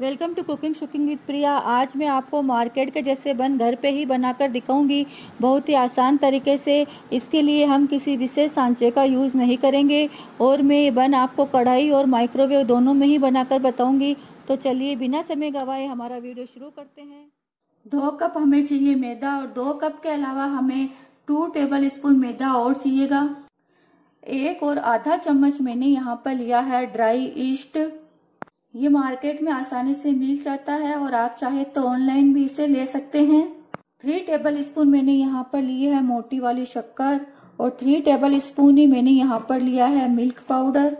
Welcome to cooking shooking with Priya. आज मैं आपको मार्केट के जैसे बन घर पे ही बनाकर दिखाऊंगी बहुत ही आसान तरीके से। इसके लिए हम किसी विशेष सांचे का यूज़ नहीं करेंगे और मैं ये बन आपको कढ़ाई और माइक्रोवेव दोनों में ही बनाकर बताऊंगी। तो चलिए बिना समय गंवाए हमारा वीडियो शुरू करते हैं। 2 कप हमें चाहिए मैदा और 2 कप के अलावा हमें 2 टेबल स्पून मैदा और चाहिएगा। 1 और आधा चम्मच मैंने यहाँ पर लिया है ड्राई ईस्ट। ये मार्केट में आसानी से मिल जाता है और आप चाहे तो ऑनलाइन भी इसे ले सकते हैं। 3 टेबल स्पून मैंने यहाँ पर लिए है मोटी वाली शक्कर और 3 टेबल स्पून ही मैंने यहाँ पर लिया है मिल्क पाउडर।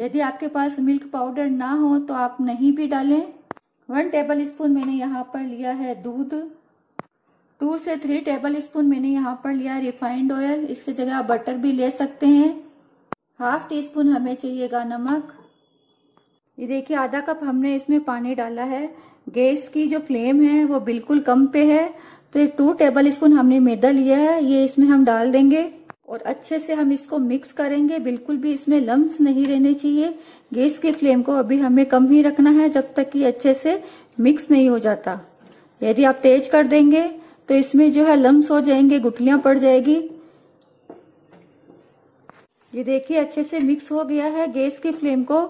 यदि आपके पास मिल्क पाउडर ना हो तो आप नहीं भी डालें। 1 टेबल स्पून मैंने यहाँ पर लिया है दूध। 2 से 3 टेबल स्पून मैंने यहाँ पर लिया रिफाइंड ऑयल, इसकी जगह आप बटर भी ले सकते हैं। ½ टीस्पून हमें चाहिएगा नमक। ये देखिए आधा कप हमने इसमें पानी डाला है। गैस की जो फ्लेम है वो बिल्कुल कम पे है। तो ये 2 टेबल स्पून हमने मैदा लिया है, ये इसमें हम डाल देंगे और अच्छे से हम इसको मिक्स करेंगे। बिल्कुल भी इसमें लम्स नहीं रहने चाहिए। गैस की फ्लेम को अभी हमें कम ही रखना है जब तक कि अच्छे से मिक्स नहीं हो जाता। यदि आप तेज कर देंगे तो इसमें जो है लम्स हो जाएंगे, गुठलियां पड़ जाएगी। ये देखिए अच्छे से मिक्स हो गया है। गैस की फ्लेम को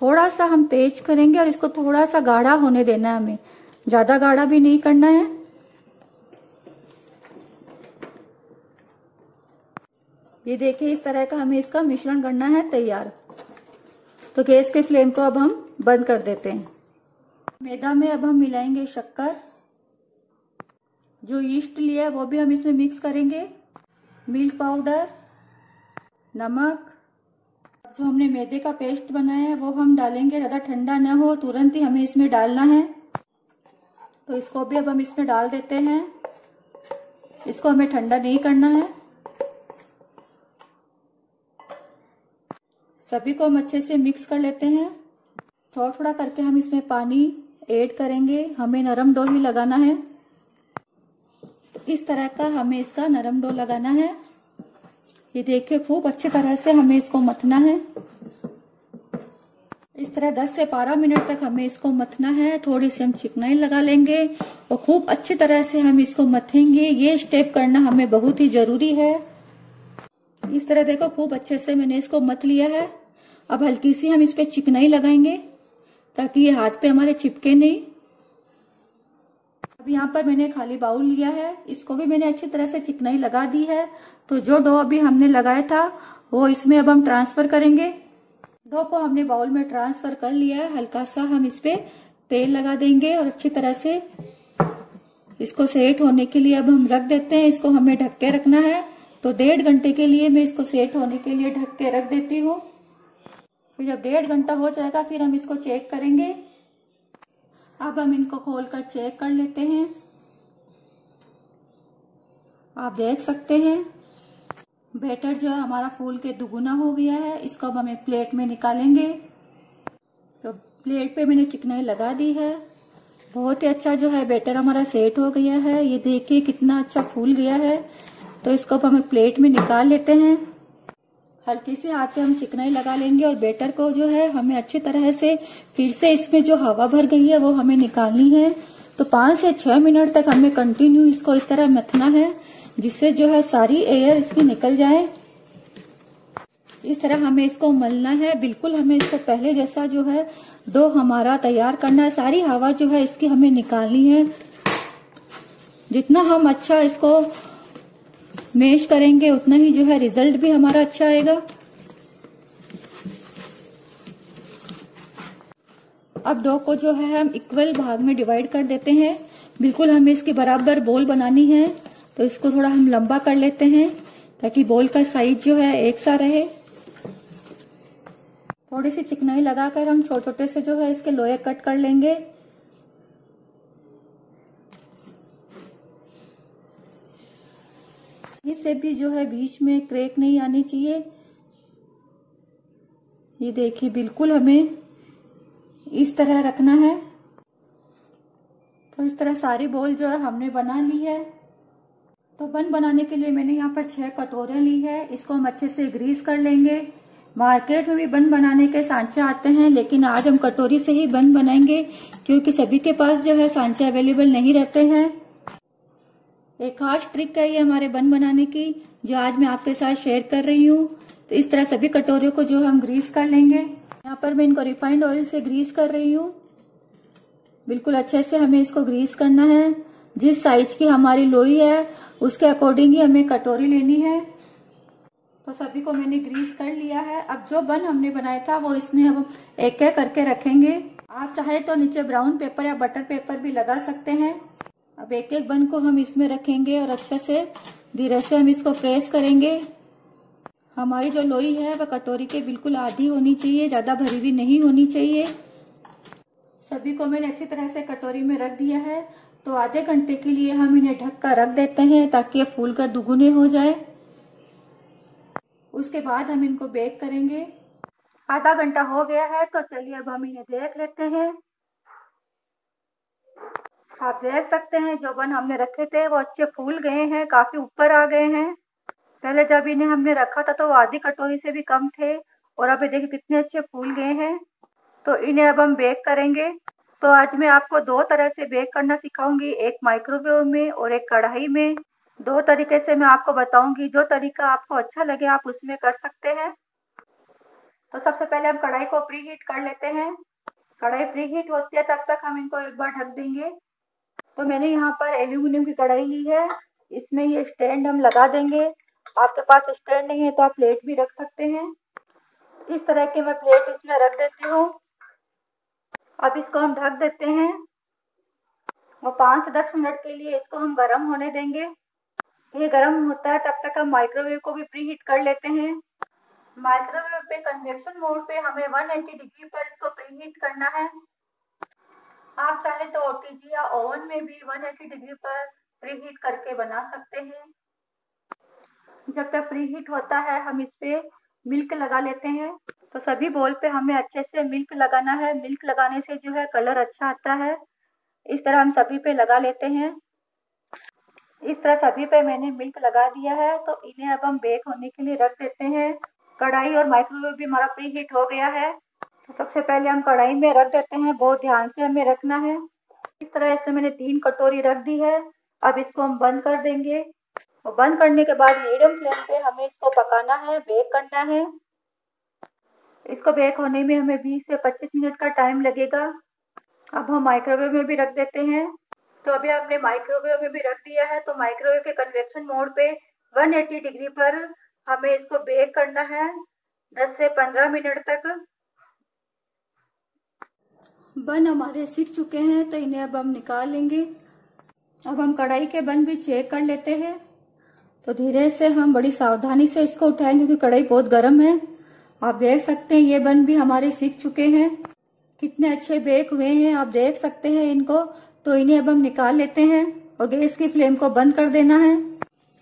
थोड़ा सा हम तेज करेंगे और इसको थोड़ा सा गाढ़ा होने देना है, हमें ज्यादा गाढ़ा भी नहीं करना है। ये देखिए इस तरह का हमें इसका मिश्रण करना है तैयार। तो गैस के फ्लेम को अब हम बंद कर देते हैं। मैदा में अब हम मिलाएंगे शक्कर। जो यीस्ट लिया है वो भी हम इसमें मिक्स करेंगे। मिल्क पाउडर, नमक, जो हमने मैदे का पेस्ट बनाया है वो हम डालेंगे। ज़्यादा ठंडा ना हो, तुरंत ही हमें इसमें डालना है। तो इसको भी अब हम इसमें डाल देते हैं। इसको हमें ठंडा नहीं करना है। सभी को हम अच्छे से मिक्स कर लेते हैं। थोड़ा थोड़ा करके हम इसमें पानी ऐड करेंगे। हमें नरम डो ही लगाना है। इस तरह का हमें इसका नरम डो लगाना है। ये देखिए खूब अच्छी तरह से हमें इसको मथना है। इस तरह 10 से 12 मिनट तक हमें इसको मथना है। थोड़ी सी हम चिकनाई लगा लेंगे और खूब अच्छी तरह से हम इसको मथेंगे। ये स्टेप करना हमें बहुत ही जरूरी है। इस तरह देखो खूब अच्छे से मैंने इसको मथ लिया है। अब हल्की सी हम इस पे चिकनाई लगाएंगे ताकि ये हाथ पे हमारे चिपके नहीं। अब यहाँ पर मैंने खाली बाउल लिया है, इसको भी मैंने अच्छी तरह से चिकनाई लगा दी है। तो जो डो अभी हमने लगाया था वो इसमें अब हम ट्रांसफर करेंगे। डो को हमने बाउल में ट्रांसफर कर लिया है। हल्का सा हम इस पे तेल लगा देंगे और अच्छी तरह से इसको सेट होने के लिए अब हम रख देते हैं। इसको हमें ढक के रखना है। तो 1.5 घंटे के लिए मैं इसको सेट होने के लिए ढक के रख देती हूँ। फिर जब 1.5 घंटा हो जाएगा फिर हम इसको चेक करेंगे। अब हम इनको खोलकर चेक कर लेते हैं। आप देख सकते हैं बैटर जो है हमारा फूल के दुगुना हो गया है। इसको अब हम एक प्लेट में निकालेंगे। तो प्लेट पे मैंने चिकनाई लगा दी है। बहुत ही अच्छा जो है बैटर हमारा सेट हो गया है। ये देखिए कितना अच्छा फूल गया है। तो इसको अब हम एक प्लेट में निकाल लेते हैं। हल्की से हाथ पे हम चिकनाई लगा लेंगे और बैटर को जो है हमें अच्छी तरह से फिर से इसमें जो हवा भर गई है वो हमें निकालनी है। तो 5 से 6 मिनट तक हमें कंटिन्यू इसको इस तरह मथना है जिससे जो है सारी एयर इसकी निकल जाए। इस तरह हमें इसको मलना है। बिल्कुल हमें इसको पहले जैसा जो है डो हमारा तैयार करना है। सारी हवा जो है इसकी हमें निकालनी है। जितना हम अच्छा इसको मैश करेंगे उतना ही जो है रिजल्ट भी हमारा अच्छा आएगा। अब डो को जो है हम इक्वल भाग में डिवाइड कर देते हैं। बिल्कुल हमें इसकी बराबर बॉल बनानी है। तो इसको थोड़ा हम लंबा कर लेते हैं ताकि बॉल का साइज जो है एक सा रहे। थोड़ी सी चिकनाई लगाकर हम छोटे छोटे से जो है इसके लोए कट कर लेंगे। इससे भी जो है बीच में क्रैक नहीं आनी चाहिए। ये देखिए बिल्कुल हमें इस तरह रखना है। तो इस तरह सारी बॉल जो है हमने बना ली है। तो बन बनाने के लिए मैंने यहाँ पर 6 कटोरियाँ ली है। इसको हम अच्छे से ग्रीस कर लेंगे। मार्केट में भी बन बनाने के सांचा आते हैं, लेकिन आज हम कटोरी से ही बन बनाएंगे क्योंकि सभी के पास जो है सांचा अवेलेबल नहीं रहते हैं। एक खास ट्रिक है ये हमारे बन बनाने की, जो आज मैं आपके साथ शेयर कर रही हूँ। तो इस तरह सभी कटोरियों को जो हम ग्रीस कर लेंगे। यहाँ पर मैं इनको रिफाइंड ऑयल से ग्रीस कर रही हूँ। बिल्कुल अच्छे से हमें इसको ग्रीस करना है। जिस साइज की हमारी लोई है उसके अकॉर्डिंग ही हमें कटोरी लेनी है। तो सभी को मैंने ग्रीस कर लिया है। अब जो बन हमने बनाया था वो इसमें हम एक एक करके रखेंगे। आप चाहे तो नीचे ब्राउन पेपर या बटर पेपर भी लगा सकते हैं। अब एक एक बन को हम इसमें रखेंगे और अच्छे से धीरे से हम इसको प्रेस करेंगे। हमारी जो लोई है वह कटोरी के बिल्कुल आधी होनी चाहिए, ज्यादा भरी हुई नहीं होनी चाहिए। सभी को मैंने अच्छी तरह से कटोरी में रख दिया है। तो आधे घंटे के लिए हम इन्हें ढक कर रख देते हैं ताकि ये फूल कर दुगुने हो जाए। उसके बाद हम इनको बेक करेंगे। आधा घंटा हो गया है, तो चलिए अब हम इन्हें देख लेते हैं। आप देख सकते हैं जो बन हमने रखे थे वो अच्छे फूल गए हैं, काफी ऊपर आ गए हैं। पहले जब इन्हें हमने रखा था तो वो आधी कटोरी से भी कम थे और अब ये देखिए कितने अच्छे फूल गए हैं। तो इन्हें अब हम बेक करेंगे। तो आज मैं आपको दो तरह से बेक करना सिखाऊंगी, एक माइक्रोवेव में और एक कढ़ाई में। दो तरीके से मैं आपको बताऊंगी, जो तरीका आपको अच्छा लगे आप उसमें कर सकते हैं। तो सबसे पहले हम कढ़ाई को प्री हीट कर लेते हैं। कढ़ाई प्री हीट होती है तब तक हम इनको एक बार ढक देंगे। तो मैंने यहाँ पर एल्यूमिनियम की कढ़ाई ली है, इसमें ये स्टैंड हम लगा देंगे। आपके पास स्टैंड नहीं है तो आप प्लेट भी रख सकते हैं। इस तरह की मैं प्लेट इसमें रख देती हूँ। अब इसको हम ढक देते हैं और 5-10 मिनट के लिए इसको हम गर्म होने देंगे। ये गर्म होता है तब तक हम माइक्रोवेव को भी प्री हीट कर लेते हैं। माइक्रोवेव पे कन्वेक्शन मोड पे हमें 180 डिग्री पर इसको प्री हीट करना है। आप चाहे तो ओटीजी या ओवन में भी 180 डिग्री पर प्री हीट करके बना सकते हैं। जब तक प्री हीट होता है हम इस पे मिल्क लगा लेते हैं। तो सभी बोल पे हमें अच्छे से मिल्क लगाना है। मिल्क लगाने से जो है कलर अच्छा आता है। इस तरह हम सभी पे लगा लेते हैं। इस तरह सभी पे मैंने मिल्क लगा दिया है। तो इन्हें अब हम बेक होने के लिए रख देते हैं। कढ़ाई और माइक्रोवेव भी हमारा प्री हीट हो गया है। तो सबसे पहले हम कढ़ाई में रख देते हैं, बहुत ध्यान से हमें रखना है। इस तरह इसमें मैंने 3 कटोरी रख दी है। अब इसको हम बंद कर देंगे और बंद करने के बाद मीडियम फ्लेम पे हमें इसको पकाना है, बेक करना है। इसको बेक होने में हमें 20 से 25 मिनट का टाइम लगेगा। अब हम माइक्रोवेव में भी रख देते हैं। तो अभी हमने माइक्रोवेव में भी रख दिया है। तो माइक्रोवेव के कन्वेक्शन मोड पे 180 डिग्री पर हमें इसको बेक करना है 10 से 15 मिनट तक। बन हमारे सिक चुके हैं, तो इन्हें अब हम निकाल लेंगे। अब हम कढ़ाई के बन भी चेक कर लेते हैं। तो धीरे से हम बड़ी सावधानी से इसको उठाएंगे क्योंकि कढ़ाई बहुत गर्म है। आप देख सकते हैं ये बन भी हमारे सिक चुके हैं, कितने अच्छे बेक हुए हैं आप देख सकते हैं इनको। तो इन्हें अब हम निकाल लेते हैं और गैस की फ्लेम को बंद कर देना है।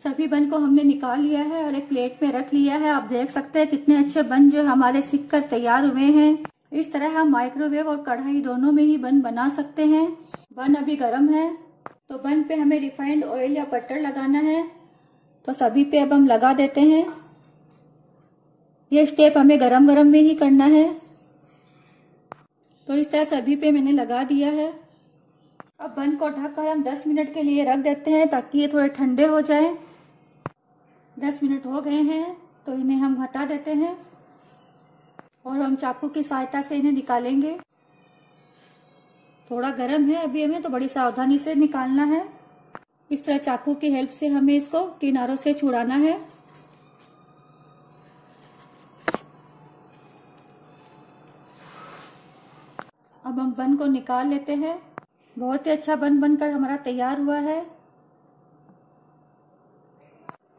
सभी बन को हमने निकाल लिया है और एक प्लेट में रख लिया है। आप देख सकते हैं कितने अच्छे बन जो हमारे सिक कर तैयार हुए हैं। इस तरह हम माइक्रोवेव और कढ़ाई दोनों में ही बन बना सकते हैं। बन अभी गर्म है, तो बन पे हमें रिफाइंड ऑयल या बटर लगाना है। तो सभी पे अब हम लगा देते हैं। ये स्टेप हमें गरम गरम में ही करना है। तो इस तरह सभी पे मैंने लगा दिया है। अब बन को ढककर हम 10 मिनट के लिए रख देते हैं ताकि ये थोड़े ठंडे हो जाए। 10 मिनट हो गए हैं, तो इन्हें हम हटा देते हैं और हम चाकू की सहायता से इन्हें निकालेंगे। थोड़ा गर्म है अभी हमें, तो बड़ी सावधानी से निकालना है। इस तरह चाकू की हेल्प से हमें इसको किनारों से छुड़ाना है। अब हम बन को निकाल लेते हैं। बहुत ही अच्छा बन बनकर हमारा तैयार हुआ है।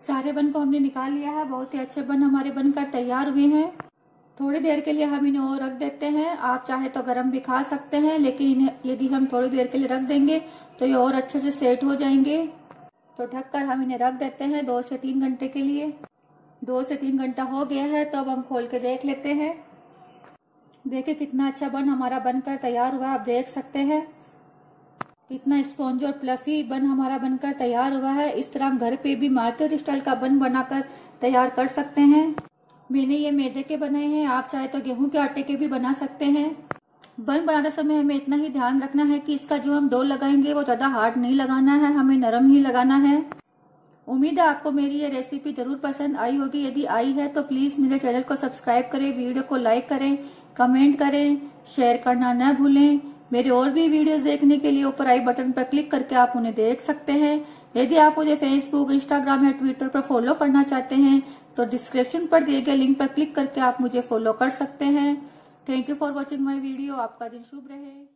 सारे बन को हमने निकाल लिया है। बहुत ही अच्छे बन हमारे बनकर तैयार हुए हैं। थोड़ी देर के लिए हम इन्हें और रख देते हैं। आप चाहे तो गर्म भी खा सकते हैं, लेकिन इन्हें यदि हम थोड़ी देर के लिए रख देंगे तो ये और अच्छे से सेट हो जाएंगे। तो ढककर हम इन्हें रख देते हैं 2 से 3 घंटे के लिए। 2 से 3 घंटा हो गया है, तो अब हम खोल के देख लेते हैं। देखिए कितना अच्छा बन हमारा बनकर तैयार हुआ है। आप देख सकते हैं कितना स्पॉन्ज और फ्लफी बन हमारा बनकर तैयार हुआ है। इस तरह हम घर पे भी मार्केट स्टाइल का बन बनाकर तैयार कर सकते हैं। मैंने ये मैदे के बनाए हैं, आप चाहे तो गेहूं के आटे के भी बना सकते हैं। बन बनाते समय हमें इतना ही ध्यान रखना है कि इसका जो हम डो लगाएंगे वो ज्यादा हार्ड नहीं लगाना है, हमें नरम ही लगाना है। उम्मीद है आपको मेरी ये रेसिपी जरूर पसंद आई होगी। यदि आई है तो प्लीज मेरे चैनल को सब्सक्राइब करें, वीडियो को लाइक करें, कमेंट करें, शेयर करना न भूलें। मेरे और भी वीडियोस देखने के लिए ऊपर आई बटन पर क्लिक करके आप उन्हें देख सकते हैं। यदि आप मुझे फेसबुक, इंस्टाग्राम या ट्विटर पर फॉलो करना चाहते हैं तो डिस्क्रिप्शन पर दिए गए लिंक पर क्लिक करके आप मुझे फॉलो कर सकते हैं। Thank you for watching my video. आपका दिन शुभ रहे।